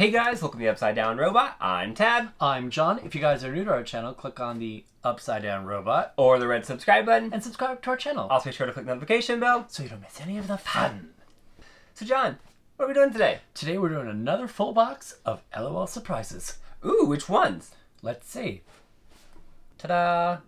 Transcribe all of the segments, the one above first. Hey guys, welcome to the Upside Down Robot. I'm Tad. I'm John. If you guys are new to our channel, click on the Upside Down Robot or the red subscribe button and subscribe to our channel. Also be sure to click the notification bell so you don't miss any of the fun. So John, what are we doing today? Today we're doing another full box of LOL Surprises. Ooh, which ones? Let's see. Ta-da!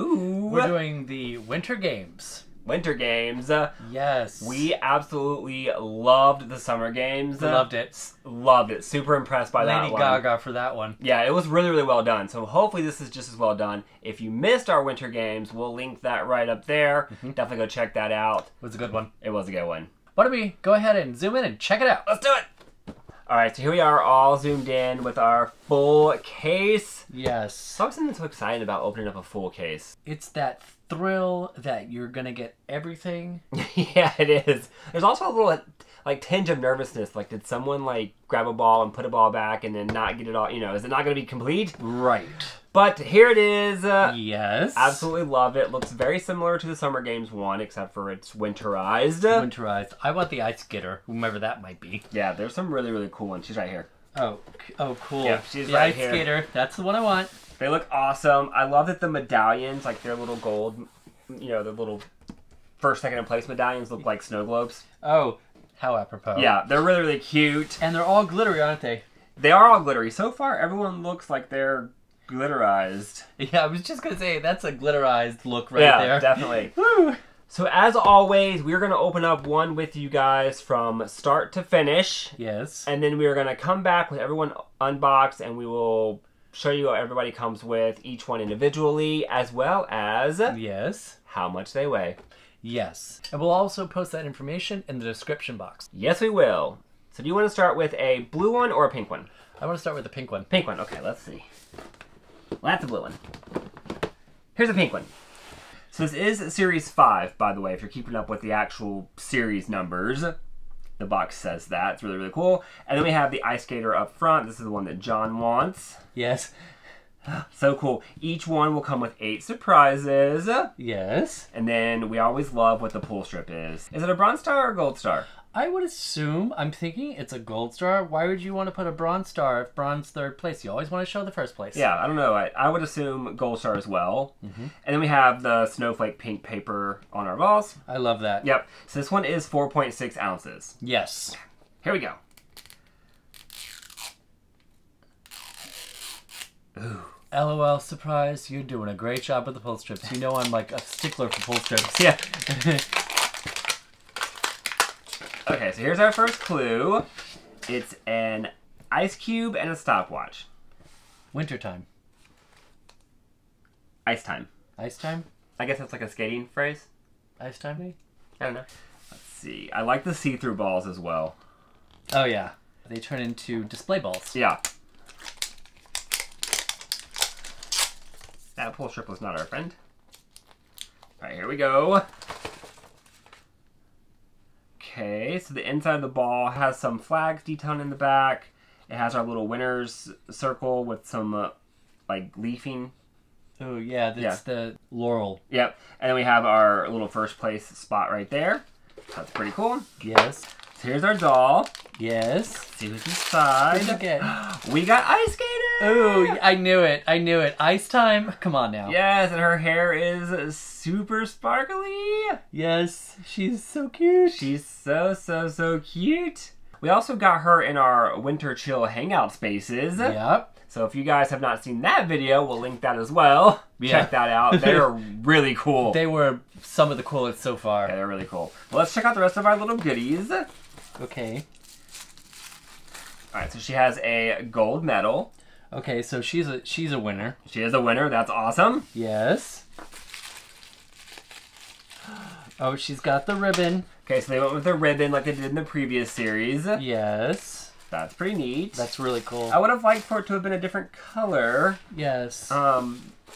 Ooh! We're doing the Winter Games. Winter Games. Yes. We absolutely loved the Summer Games. Loved it. Loved it. Super impressed by that one. Lady Gaga for that one. Yeah, it was really, really well done. So hopefully this is just as well done. If you missed our Winter Games, we'll link that right up there. Definitely go check that out. It was a good one. It was a good one. Why don't we go ahead and zoom in and check it out. Let's do it. All right, so here we are all zoomed in with our full case. Yes. So I'm so excited about opening up a full case. It's that thrill that you're gonna get everything. Yeah, it is. There's also a little like tinge of nervousness, like did someone like grab a ball and put a ball back and then not get it all, you know, is it not gonna be complete? Right. But here it is. Yes. Absolutely love it. Looks very similar to the Summer Games one, except for it's winterized. Winterized. I want the Ice Sk8er, whomever that might be. Yeah, there's some really, really cool ones. She's right here. Oh, cool. Yep, she's the right here. The Ice Sk8er. That's the one I want. They look awesome. I love that the medallions, like their little gold, you know, the little first, second, and place medallions look like snow globes. Oh, how apropos. Yeah, they're really, really cute. And they're all glittery, aren't they? They are all glittery. So far, everyone looks like they're glitterized. Yeah, I was just gonna say that's a glitterized look right there. Yeah, definitely. Woo. So as always, we're gonna open up one with you guys from start to finish. Yes. And then we're gonna come back with everyone unboxed, and we will show you what everybody comes with, each one individually, as well as yes, how much they weigh. Yes. And we'll also post that information in the description box. Yes, we will. So do you want to start with a blue one or a pink one? I want to start with a pink one. Pink one. Okay, let's see. Well, that's a blue one. Here's a pink one. So this is Series 5, by the way, if you're keeping up with the actual series numbers. The box says that. It's really, really cool. And then we have the Ice Sk8er up front. This is the one that John wants. Yes. So cool. Each one will come with 8 surprises. Yes. And then we always love what the pull strip is. Is it a bronze star or a gold star? I would assume, I'm thinking it's a gold star. Why would you want to put a bronze star if bronze third place? You always want to show the first place. Yeah, I don't know. I would assume gold star as well. And then we have the snowflake pink paper on our balls. I love that. Yep. So this one is 4.6 ounces. Yes. Here we go. Ooh. LOL Surprise, you're doing a great job with the pull strips. You know I'm like a stickler for pull strips. Yeah. Okay, so here's our first clue. It's an ice cube and a stopwatch. Wintertime. Ice time. Ice time? I guess that's like a skating phrase. Ice time, maybe? I don't know. Let's see. I like the see-through balls as well. Oh, yeah. They turn into display balls. Yeah. That pull strip was not our friend. All right, here we go. Okay, so the inside of the ball has some flags detailed in the back. It has our little winner's circle with some, like, leafing. Oh, yeah, that's the laurel. Yep, and then we have our little first place spot right there. That's pretty cool. Yes. So here's our doll. Yes. Let's see who's inside. We got Ice Sk8er! Oh, I knew it. I knew it. Ice time. Come on now. Yes, and her hair is super sparkly. Yes, she's so cute. She's so, so, so cute. We also got her in our winter chill hangout spaces. Yep. So if you guys have not seen that video, we'll link that as well. Yeah. Check that out. They're really cool. They were some of the coolest so far. Yeah, they're really cool. Well, let's check out the rest of our little goodies. Okay. All right, so she has a gold medal. Okay, so she's a winner. She is a winner. That's awesome. Yes. Oh, she's got the ribbon. Okay, so they went with the ribbon like they did in the previous series. Yes. That's pretty neat. That's really cool. I would have liked for it to have been a different color. Yes.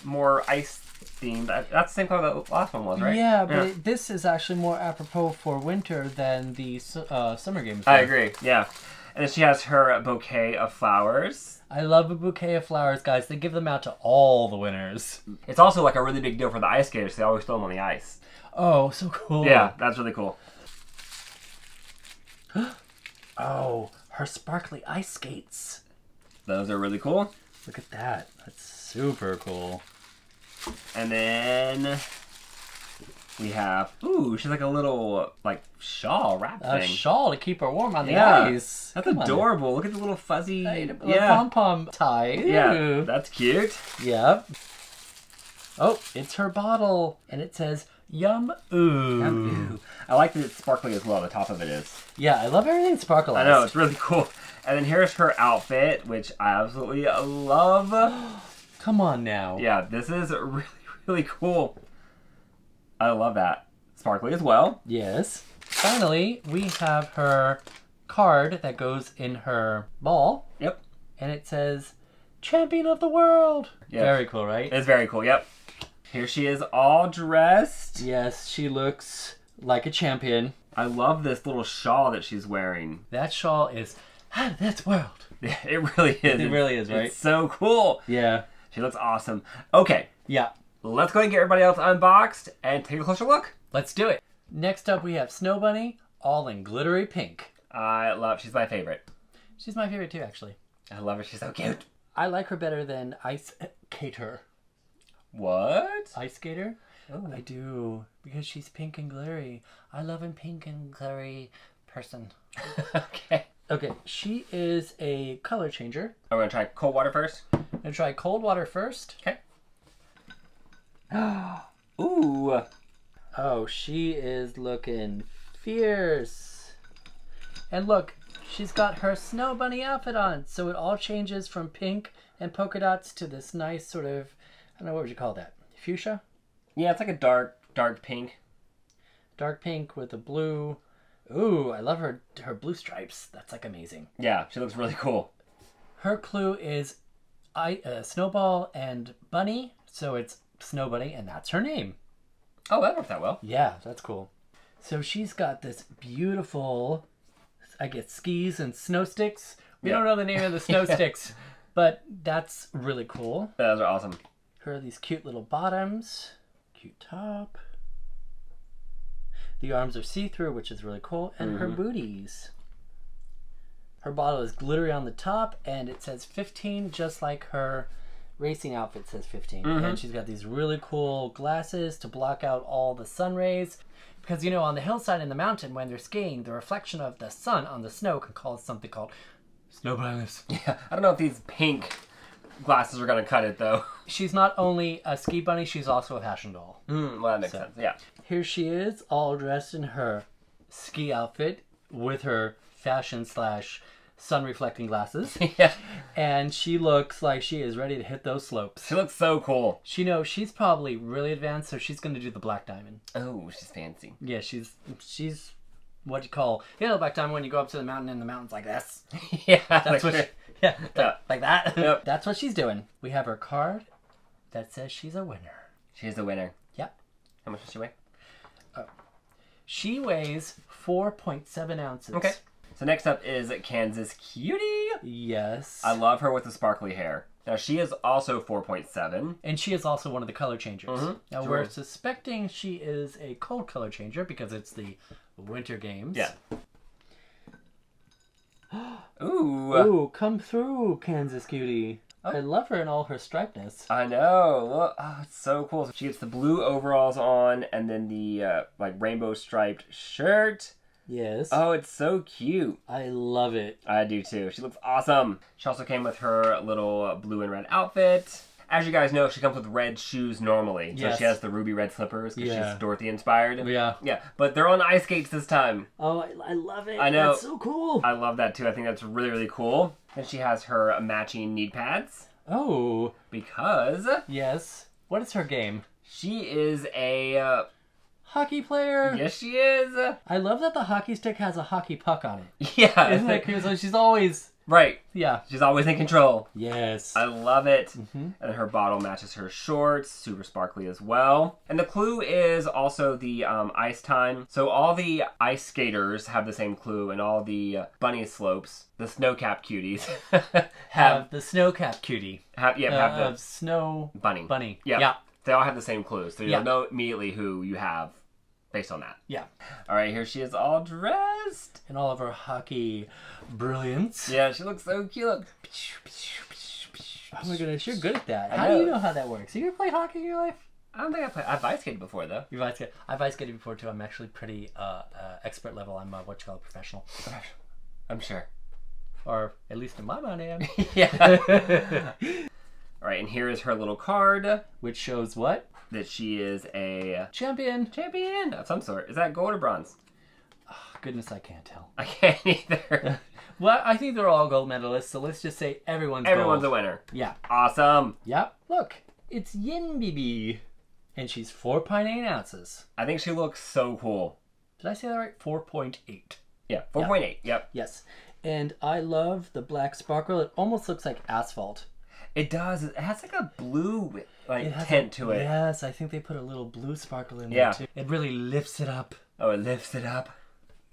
More ice themed. That's the same color that the last one was, right? Yeah, but yeah. This is actually more apropos for winter than the Summer Games. I agree, yeah. And then she has her bouquet of flowers. I love a bouquet of flowers, guys. They give them out to all the winners. It's also like a really big deal for the ice skaters. They always throw them on the ice. Oh, so cool. Yeah, that's really cool. Oh, her sparkly ice skates. Those are really cool. Look at that. That's super cool. And then we have, ooh, she's like a little, like, shawl wrap thing. A shawl to keep her warm on the ice. That's adorable. Look at the little fuzzy pom-pom tie. Ooh. Yeah, that's cute. Yep. Oh, it's her bottle. And it says, Yum Ooh. Yum Ooh. I like that it's sparkly as well. The top of it is. Yeah, I love everything sparkly. I know, it's really cool. And then here's her outfit, which I absolutely love. Come on now. Yeah, this is really, really cool. I love that. Sparkly as well. Yes. Finally, we have her card that goes in her ball. Yep. And it says, Champion of the World. Yep. Very cool, right? It's very cool, yep. Here she is all dressed. Yes, she looks like a champion. I love this little shawl that she's wearing. That shawl is out of this world. It really is. It really is, right? It's so cool. Yeah. She looks awesome. Okay. Yeah. Let's go ahead and get everybody else unboxed and take a closer look. Let's do it. Next up, we have Snow Bunny, all in glittery pink. I love, she's my favorite. She's my favorite too, actually. I love her, she's so cute. I like her better than Ice Sk8er. What? Ice Sk8er? Oh. I do, because she's pink and glittery. I love a pink and glittery person. Okay. Okay, she is a color changer. I'm gonna try cold water first. I'm gonna try cold water first. Okay. Ooh. Oh, she is looking fierce. And look, she's got her Snow Bunny outfit on. So it all changes from pink and polka dots to this nice sort of, I don't know, what would you call that? Fuchsia? Yeah, it's like a dark pink. Dark pink with a blue. Ooh, I love her blue stripes. That's like amazing. Yeah, she looks really cool. Her clue is Snowball and Bunny. So it's Snow Bunny, and that's her name. Oh, that worked out well. Yeah, that's cool. So she's got this beautiful, I guess, skis and snow sticks. We don't know the name of the snow sticks, but that's really cool. Those are awesome. Here are these cute little bottoms, cute top. The arms are see-through, which is really cool, and her booties. Her bottle is glittery on the top, and it says 15, just like her racing outfit says 15. And she's got these really cool glasses to block out all the sun rays. Because, you know, on the hillside in the mountain, when they're skiing, the reflection of the sun on the snow can cause something called snow blindness. Yeah, I don't know if these pink glasses are going to cut it, though. She's not only a ski bunny, she's also a fashion doll. Well, that makes sense, yeah. Here she is, all dressed in her ski outfit with her fashion / sun-reflecting glasses. Yeah. And she looks like she is ready to hit those slopes. She looks so cool. She knows she's probably really advanced, so she's going to do the black diamond. Oh, she's fancy. Yeah, she's what you call, you know, the black diamond when you go up to the mountain and the mountain's like this. Yeah. That's what like that. Yep. That's what she's doing. We have her card that says she's a winner. She's a winner. Yep. How much does she weigh? Oh. She weighs 4.7 ounces. Okay. So next up is Kansas Q.T. Yes. I love her with the sparkly hair. Now she is also 4.7. And she is also one of the color changers. Now we're suspecting she is a cold color changer because it's the Winter Games. Yeah. Ooh. Ooh, come through, Kansas Q.T. Oh. I love her in all her stripedness. I know. Look, oh, it's so cool. So she gets the blue overalls on and then the like rainbow striped shirt. Yes. Oh, it's so cute. I love it. I do too. She looks awesome. She also came with her little blue and red outfit. As you guys know, she comes with red shoes normally. Yes. So she has the ruby red slippers because she's Dorothy inspired. Yeah. Yeah, but they're on ice skates this time. Oh, I love it. I know. That's so cool. I love that too. I think that's really, really cool. And she has her matching knee pads. Oh. Because. Yes. What is her game? She is a hockey player. Yes, she is. I love that the hockey stick has a hockey puck on it. Yeah. Isn't that cool? So she's always... Right. Yeah. She's always in control. Yes. I love it. And her bottle matches her shorts. Super sparkly as well. And the clue is also the ice time. So all the ice skaters have the same clue and all the bunny slopes, the snowcap cuties. have the snowcap cutie. Have the snow bunny. Yeah. They all have the same clues, so you'll know immediately who you have based on that. Yeah. All right, here she is all dressed in all of her hockey brilliance. Yeah, she looks so cute. Oh my goodness, you're good at that. How do you know how that works? Have you ever played hockey in your life? I don't think I played. I've ice skated before, though. You've ice skated. I've ice skated before, too. I'm actually pretty expert level. I'm what you call a professional. I'm sure. Or at least in my mind, I am. Yeah. All right, and here is her little card. Which shows what? That she is a... champion. Champion of some sort. Is that gold or bronze? Oh, goodness, I can't tell. I can't either. Well, I think they're all gold medalists, so let's just say everyone's gold. A winner. Yeah. Awesome. Yep. Look, it's Yin B.B., and she's 4.8 ounces. I think she looks so cool. Did I say that right? 4.8. Yeah, 4.8. Yep. Yes. And I love the black sparkle. It almost looks like asphalt. It does. It has like a blue tint to it. Yes, I think they put a little blue sparkle in there too. It really lifts it up. Oh, it lifts it up.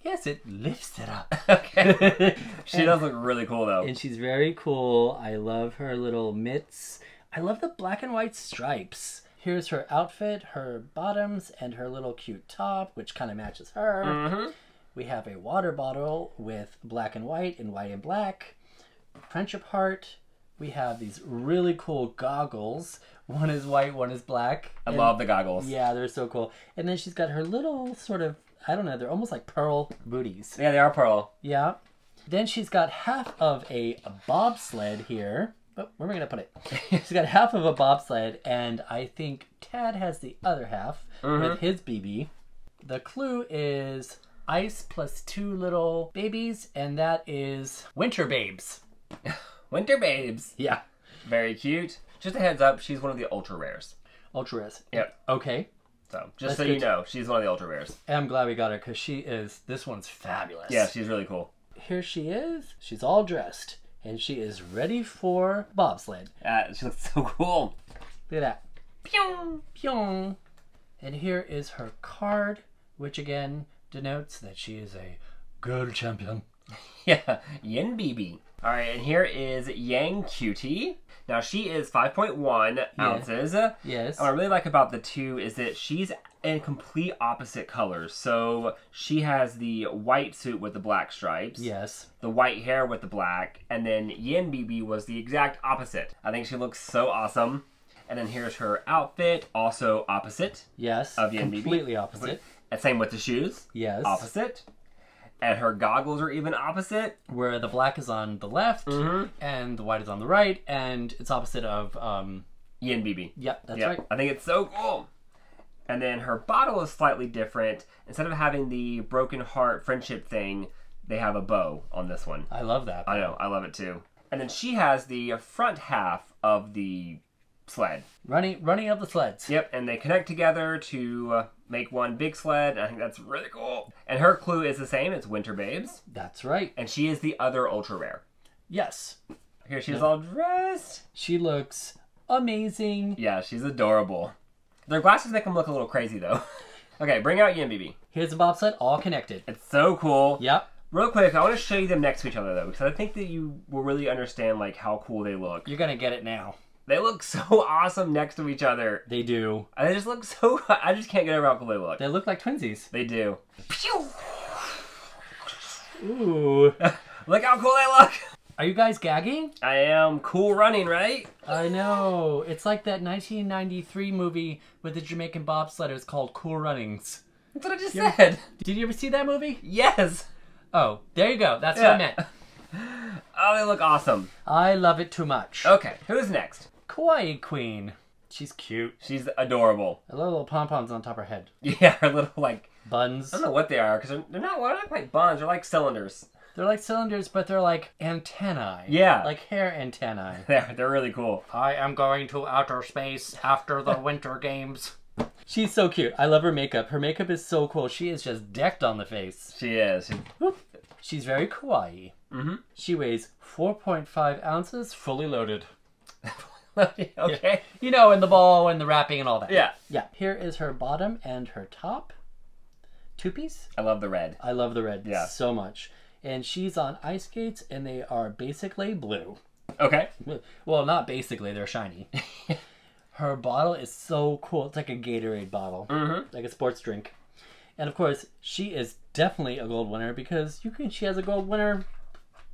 Yes, it lifts it up. Okay. She does look really cool though. And she's very cool. I love her little mitts. I love the black and white stripes. Here's her outfit, her bottoms, and her little cute top, which kind of matches her. Mm-hmm. We have a water bottle with black and white and white and black. Friendship heart. We have these really cool goggles. One is white, one is black. I love the goggles. Yeah, they're so cool. And then she's got her little sort of, I don't know, they're almost like pearl booties. Yeah, they are pearl. Yeah. Then she's got half of a bobsled here. Oh, where am I going to put it? She's got half of a bobsled, and I think Tad has the other half with his BB. The clue is ice plus two little babies, and that is winter babes. Winter babes. Yeah. Very cute. Just a heads up, she's one of the ultra rares. Ultra rares. Yep. Okay. So, just so you know, she's one of the ultra rares. And I'm glad we got her, because she is, this one's fabulous. Yeah, she's really cool. Here she is. She's all dressed, and she is ready for bobsled. She looks so cool. Look at that. Pyong, pyong. And here is her card, which again denotes that she is a girl champion. Yeah, Yin B.B. All right, and here is Yang Q.T. Now, she is 5.1 ounces. Yes. And what I really like about the two is that she's in complete opposite colors. So she has the white suit with the black stripes. Yes. The white hair with the black. And then Yin B.B. was the exact opposite. I think she looks so awesome. And then here's her outfit, also opposite. Yes, of Yin B.B. Completely opposite. And same with the shoes. Yes. Opposite. And her goggles are even opposite. Where the black is on the left, and the white is on the right, and it's opposite of... Yin B.B. Yeah, that's right. I think it's so cool. And then her bottle is slightly different. Instead of having the broken heart friendship thing, they have a bow on this one. I love that. I know, I love it too. And then she has the front half of the sled. Running up the sleds. Yep, and they connect together to... make one big sled. I think that's really cool. And her clue is the same. It's winter babes. That's right. And she is the other ultra rare. Yes. Here she is all dressed. She looks amazing. Yeah, she's adorable. Their glasses make them look a little crazy though. Okay, bring out Yin B.B. Here's the bobsled, all connected. It's so cool. Yep. Real quick, I want to show you them next to each other though, because I think that you will really understand like how cool they look. You're gonna get it now. They look so awesome next to each other. They do. They just look so... I just can't get over how cool they look. They look like twinsies. They do. Pew! Ooh. Look how cool they look! Are you guys gagging? I am. Cool Running, right? I know. It's like that 1993 movie with the Jamaican bobsledders called Cool Runnings. That's what I just said. Did you ever see that movie? Yes. Oh, there you go. That's what I meant. Oh, they look awesome. I love it too much. Okay, who's next? Kawaii Queen. She's cute. She's adorable. I love little pom-poms on top of her head. Yeah, her little, like... buns. I don't know what they are, because they're not quite buns. They're like cylinders. They're like cylinders, but they're like antennae. Yeah. Like hair antennae. They're really cool. I am going to outer space after the Winter Games. She's so cute. I love her makeup. Her makeup is so cool. She is just decked on the face. She is. She's very kawaii. Mm-hmm. She weighs 4.5 ounces, fully loaded. Okay. Yeah. You know, and the ball and the wrapping and all that. Yeah. Yeah. Here is her bottom and her top. Two-piece. I love the red. I love the red so much. And she's on ice skates, and they are basically blue. Okay. Well, not basically. They're shiny. Her bottle is so cool. It's like a Gatorade bottle. Like a sports drink. And of course, she is definitely a gold winner because she has a gold winner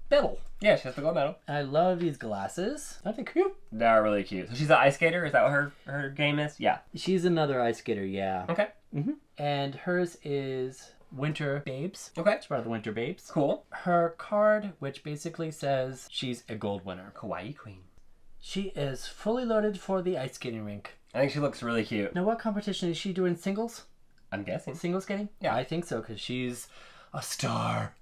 medal. Yeah, she has the gold medal. And I love these glasses. Aren't they cute? They're really cute. So she's an ice skater? Is that what her game is? Yeah. She's another ice skater, yeah. Okay. Mm-hmm. And hers is Winter Babes. Okay. She's part of the Winter Babes. Cool. Her card, which basically says she's a gold winner. Kawaii Queen. She is fully loaded for the ice skating rink. I think she looks really cute. Now, what competition is she doing? Singles? I'm guessing. Single skating? Yeah, I think so, because she's a star.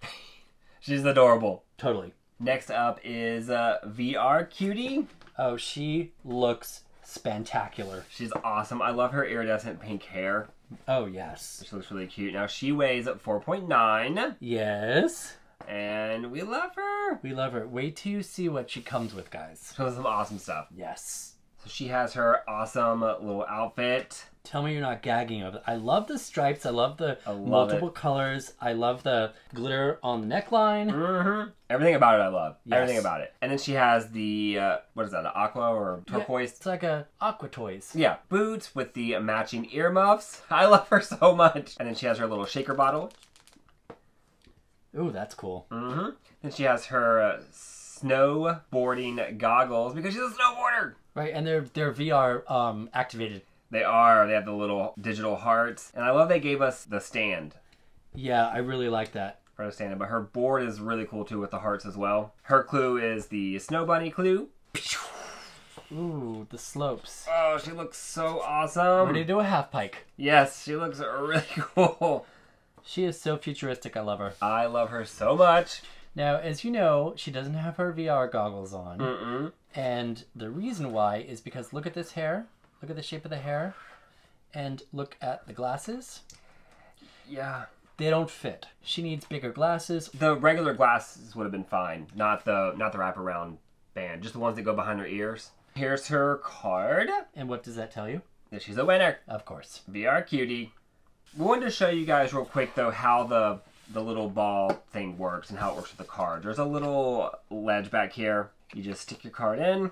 She's adorable. Totally. Next up is VR Cutie. Oh, she looks spantacular. She's awesome. I love her iridescent pink hair. Oh, yes. She looks really cute. Now, she weighs 4.9. Yes. And we love her. We love her. Wait till you see what she comes with, guys. She has some awesome stuff. Yes. So she has her awesome little outfit. Tell me you're not gagging over it. I love the stripes. I love the multiple colors. I love the glitter on the neckline. Mm-hmm. Everything about it I love. Yes. Everything about it. And then she has the, what is that, an aqua or turquoise? Yeah, it's like a aqua toys. Yeah. Boots with the matching earmuffs. I love her so much. And then she has her little shaker bottle. Ooh, that's cool. Mm-hmm. Then she has her snowboarding goggles because she's a snowboarder. Right, and they're VR activated. They are. They have the little digital hearts. And I love they gave us the stand. Yeah, I really like that. For the stand. But her board is really cool, too, with the hearts as well. Her clue is the Snow Bunny clue. Ooh, the slopes. Oh, she looks so awesome. Ready to do a half pike. Yes, she looks really cool. She is so futuristic. I love her. I love her so much. Now, as you know, she doesn't have her VR goggles on. Mm-mm. And the reason why is because look at this hair. Look at the shape of the hair and look at the glasses. Yeah. They don't fit. She needs bigger glasses. The regular glasses would have been fine. Not the wraparound band. Just the ones that go behind her ears. Here's her card. And what does that tell you? That she's a winner. Of course. VR Cutie. We wanted to show you guys real quick though how the little ball thing works and how it works with the card. There's a little ledge back here. You just stick your card in.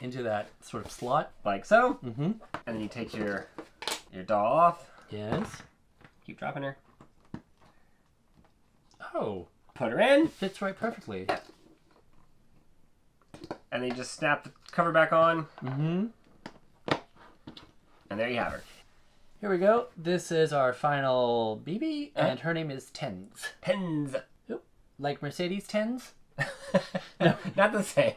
Into that sort of slot. Like so. Mm-hmm. And then you take your doll off. Yes. Keep dropping her. Oh. Put her in. It fits right perfectly. Yeah. And then you just snap the cover back on. Mm-hmm. And there you have her. Here we go. This is our final BB, and her name is Tinz. Tinz. Like Mercedes Tinz? No, not the same.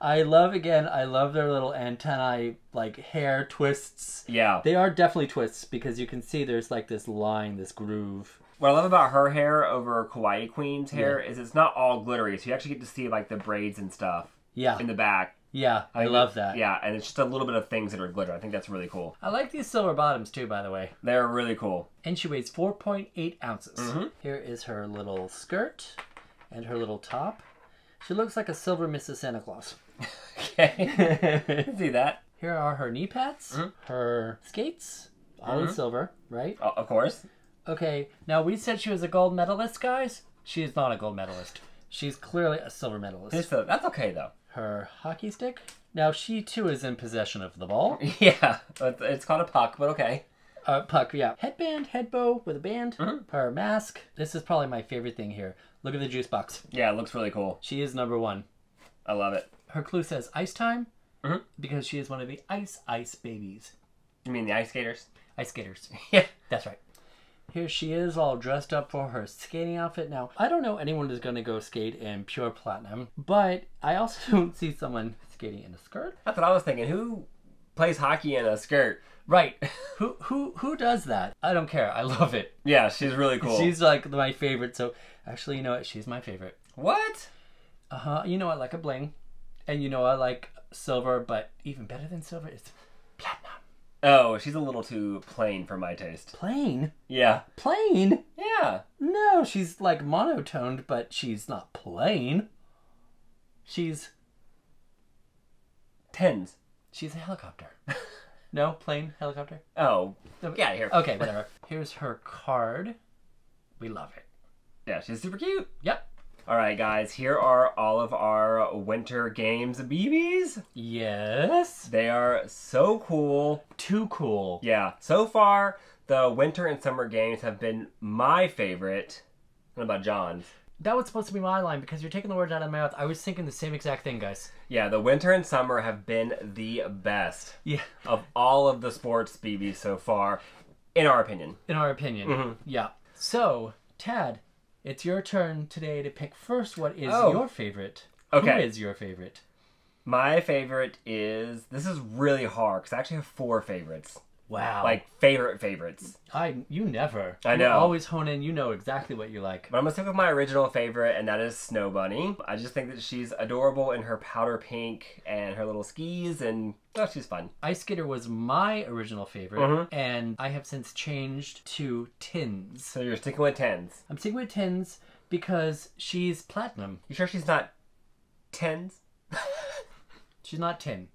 I love their little antennae, like hair twists. Yeah. They are definitely twists because you can see there's like this line, this groove. What I love about her hair over Kawaii Queen's hair is it's not all glittery, so you actually get to see like the braids and stuff. Yeah. In the back. Yeah, I love that. Yeah, and it's just a little bit of things that are glitter. I think that's really cool. I like these silver bottoms too, by the way. They're really cool. And she weighs 4.8 ounces. Mm-hmm. Here is her little skirt and her little top. She looks like a silver Mrs. Santa Claus. Okay. See that. Here are her knee pads, her skates, all in silver, right? Of course. Okay, now we said she was a gold medalist, guys. She is not a gold medalist. She's clearly a silver medalist. That's okay, though. Her hockey stick. Now, she, too, is in possession of the ball. Yeah, it's called a puck, but okay. Puck, yeah. Headband, head bow with a band, her mask. This is probably my favorite thing here. Look at the juice box. Yeah, it looks really cool. She is #1. I love it. Her clue says ice time because she is one of the ice babies. You mean the ice skaters? Ice skaters. Yeah. That's right. Here she is all dressed up for her skating outfit. Now, I don't know anyone who's going to go skate in pure platinum, but I also don't see someone skating in a skirt. That's what I was thinking. Who plays hockey in a skirt? Right. Who does that? I don't care. I love it. Yeah, she's really cool. She's like my favorite. So actually, you know what? She's my favorite. What? Uh-huh. You know I like a bling. And you know I like silver, but even better than silver is platinum. Oh, she's a little too plain for my taste. Plain? Yeah. Plain? Yeah. No, she's like monotoned, but she's not plain. She's Tinz. She's a helicopter. No, plane, helicopter. Oh, get out of here. Okay, whatever. Here's her card. We love it. Yeah, she's super cute. Yep. Alright guys, here are all of our Winter Games BBs. Yes. They are so cool. Too cool. Yeah. So far, the Winter and Summer Games have been my favorite. What about John's? That was supposed to be my line because you're taking the words out of my mouth. I was thinking the same exact thing, guys. Yeah, the Winter and Summer have been the best of all of the sports BBs so far, in our opinion. In our opinion, yeah. So, Tad, it's your turn today to pick first what is your favorite. Okay. Who is your favorite? My favorite is... This is really hard because I actually have four favorites. Wow. Like, favorite favorites. You never. I know. You always hone in. You know exactly what you like. But I'm going to stick with my original favorite, and that is Snow Bunny. I just think that she's adorable in her powder pink and her little skis, and she's fun. Ice Sk8er was my original favorite, and I have since changed to Tinz. So you're sticking with Tinz. I'm sticking with Tinz because she's platinum. You sure she's not Tinz? She's not tin.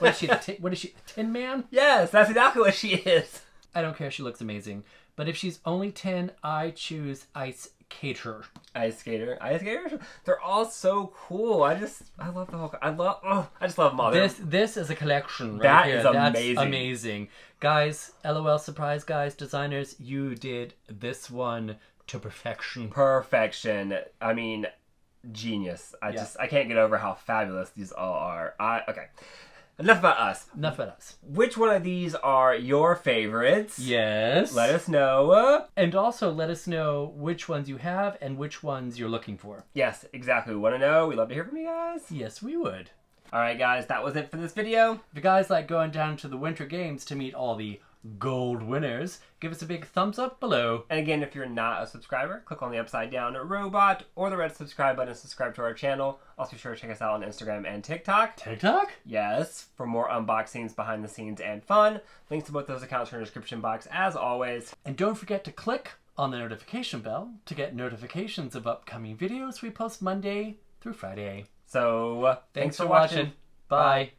What is she? What is she? Tin Man? Yes, that's exactly what she is. I don't care. She looks amazing. But if she's only tin, I choose Ice Sk8er. Ice Sk8er. Ice Sk8er. They're all so cool. I love the whole. I just love them all. This is a collection right that here. Is amazing. That's amazing, guys. LOL Surprise, guys. Designers, you did this one to perfection. Perfection. I mean. Genius. I can't get over how fabulous these all are. Okay. Enough about us. Enough about us. Which one of these are your favorites? Yes. Let us know. And also let us know which ones you have and which ones you're looking for. Yes, exactly. We want to know. We love to hear from you guys. Yes, we would. Alright guys, that was it for this video. If you guys like going down to the Winter Games to meet all the gold winners, give us a big thumbs up below. And again, if you're not a subscriber, click on the upside down robot or the red subscribe button to subscribe to our channel. Also be sure to check us out on Instagram and TikTok. TikTok? Yes, for more unboxings, behind the scenes, and fun. Links to both those accounts are in the description box as always. And don't forget to click on the notification bell to get notifications of upcoming videos we post Monday through Friday. So, thanks for watching. Bye.